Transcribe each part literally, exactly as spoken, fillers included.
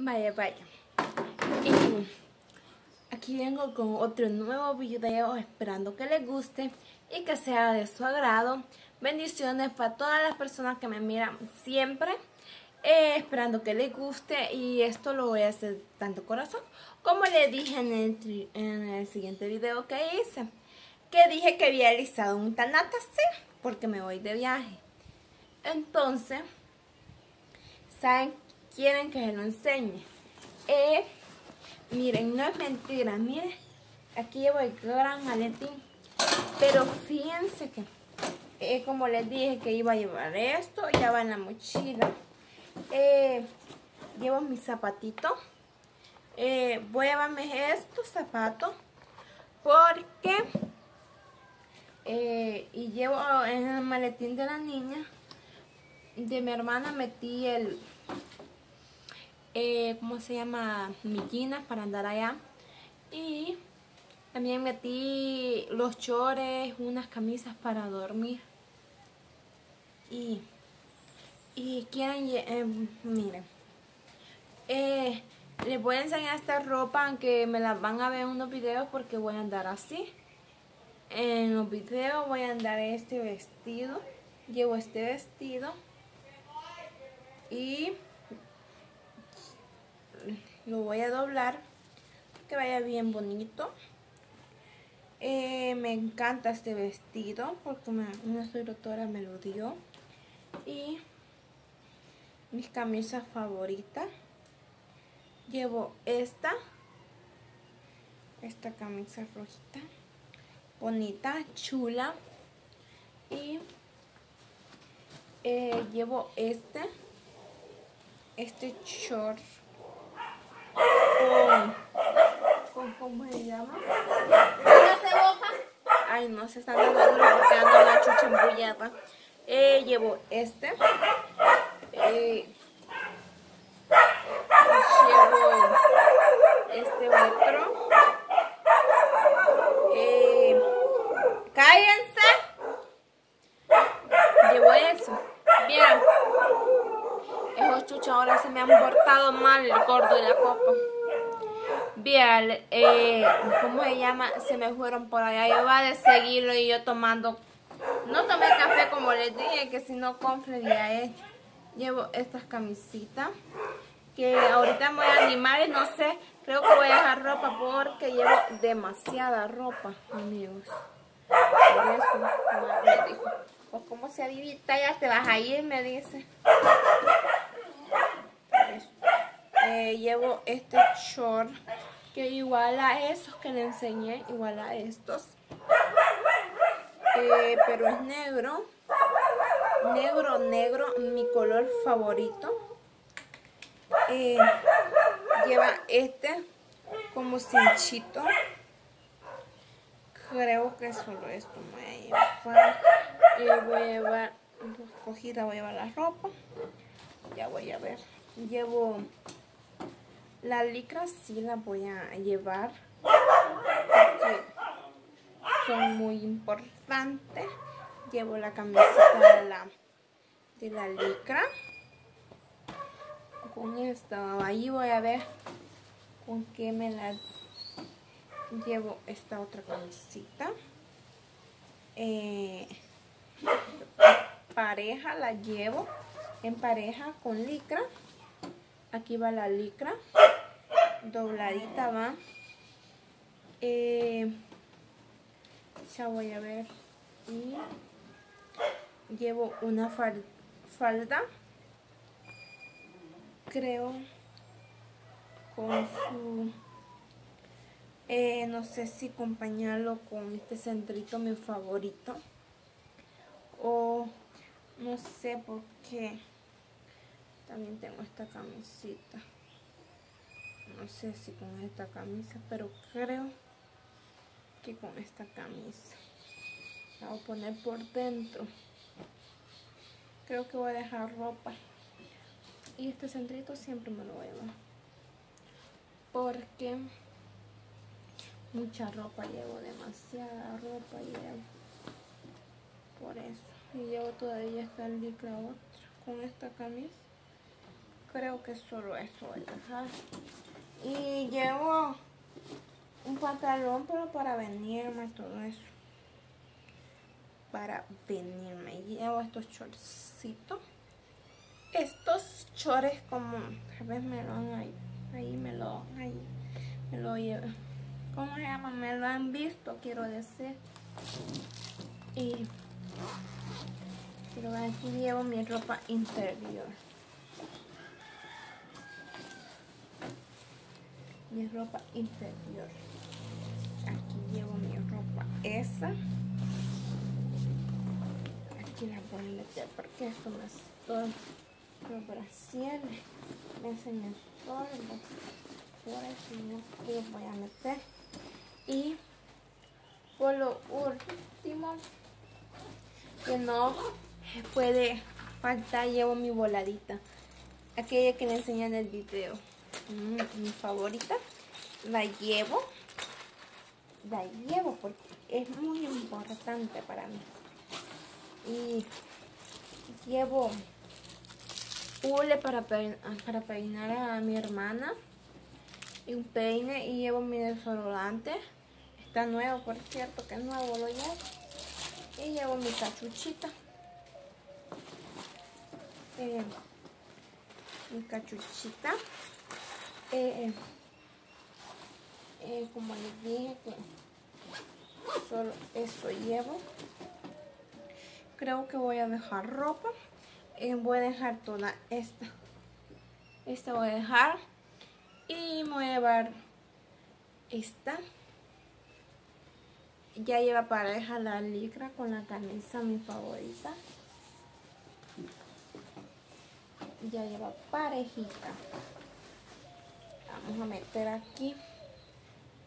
Vaya, vaya. Y aquí vengo con otro nuevo video, esperando que les guste y que sea de su agrado. Bendiciones para todas las personas que me miran siempre. Eh, esperando que les guste, y esto lo voy a hacer tanto corazón como le dije en el, en el siguiente video que hice, que dije que había realizado un tanata, sí, porque me voy de viaje. Entonces, ¿saben? Quieren que se lo enseñe. Eh, miren, no es mentira, miren, aquí llevo el gran maletín, pero fíjense que eh, como les dije que iba a llevar esto, ya va en la mochila. Eh, llevo mis zapatitos, eh, voy a llevarme estos zapatos porque eh, y llevo en el maletín de la niña de mi hermana, metí el eh, ¿cómo se llama? Miquinas para andar allá, y también metí los chores, unas camisas para dormir. Y Y quieren, eh, miren, eh, les voy a enseñar esta ropa, aunque me la van a ver en unos videos porque voy a andar así. En los videos voy a andar este vestido, llevo este vestido y lo voy a doblar que vaya bien bonito. Eh, me encanta este vestido porque me, una doctora me lo dio. Y mis camisas favoritas, llevo esta esta camisa rojita bonita, chula, y eh, llevo este este short con, ¿cómo se llama? ¿No se boja? Ay, no, se está dando la chucha embullada. Eh, llevo este Eh, llevo este otro. Eh, cállense. Llevo eso. Bien. Esos chuchos ahora se me han portado mal, el gordo de la copa. Bien, eh, ¿cómo se llama? Se me fueron por allá. Yo iba a seguirlo y yo tomando. No tomé café como les dije, que si no conflería él. Llevo estas camisitas que ahorita me voy a animar y no sé, creo que voy a dejar ropa porque llevo demasiada ropa, amigos. Por eso, me dijo, pues como se adivita, ya te vas a ir, me dice. Eh, llevo este short que igual a esos que le enseñé, igual a estos. Eh, pero es negro. Negro, negro, mi color favorito. Eh, lleva este como cinchito. Creo que solo esto me voy a llevar. Eh, voy a llevar, cogida voy a llevar la ropa. Ya voy a ver. Llevo la licra, sí la voy a llevar. Porque son muy importantes. Llevo la camiseta de la, de la licra. Con esta, ahí voy a ver con qué me la llevo. Esta otra camisita. Eh, pareja la llevo. En pareja con licra. Aquí va la licra. Dobladita va. Eh, ya voy a ver. Y llevo una fal falda, creo, con su, eh, no sé si acompañarlo con este centrito, mi favorito, o no sé por qué. También tengo esta camisita, no sé si con esta camisa, pero creo que con esta camisa. La voy a poner por dentro. Creo que voy a dejar ropa. Y este centrito siempre me lo voy a llevar. Porque mucha ropa llevo, demasiada ropa llevo. Por eso. Y llevo todavía esta licra otra con esta camisa. creo que es solo eso, ajá. Y llevo un pantalón, pero para venirme, todo eso, para venirme. Llevo estos chorcitos, estos chores como, a ver, me lo han ahí, ahí me lo ahí, me lo llevo, ¿cómo se llama? Me lo han visto, quiero decir. Y pero aquí llevo mi ropa interior, mi ropa interior, aquí llevo mi ropa esa, aquí la voy a meter porque esto me estorba, los brasieres me hacen estorbos, por eso no los voy a meter. Y por lo último que no puede faltar, llevo mi voladita, aquella que le enseñé en el video, mi favorita. La llevo, la llevo porque es muy importante para mí. Y llevo hule para, pein para peinar a mi hermana, y un peine, y llevo mi desodorante, está nuevo, por cierto, que es nuevo, lo llevo. Y llevo mi cachuchita, eh, mi cachuchita. Eh, eh, como les dije, que solo esto llevo. Creo que voy a dejar ropa, eh, voy a dejar toda esta, esta voy a dejar, y me voy a llevar esta, ya lleva para dejar la licra con la camisa, mi favorita, ya lleva parejita. Vamos a meter aquí.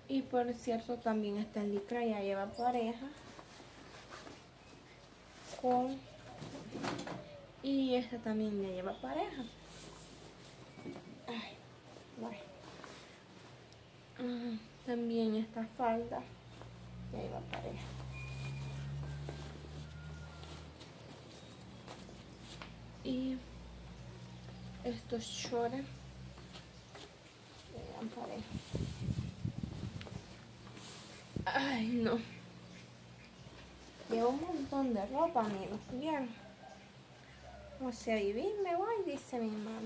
Y por cierto, también esta licra ya lleva pareja con, y esta también ya lleva pareja. Ay, bueno. Ah, también esta falda ya lleva pareja. Y estos shorts pareja. Ay, no, llevo un montón de ropa, amigos. Bien, o sea, vivir me voy, dice mi mamá,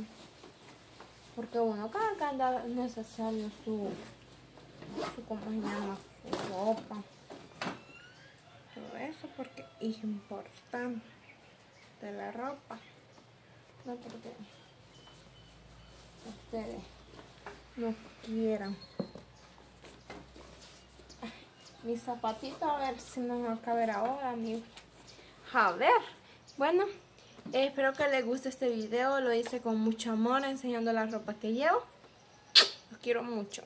porque uno cada anda necesario su, su como se llama, su ropa, todo eso, porque es importante de la ropa, no porque ustedes no quieran. Mis zapatitos, a ver si nos va a caber ahora, amigos. A ver, bueno, eh, espero que les guste este video. Lo hice con mucho amor, enseñando la ropa que llevo. Los quiero mucho.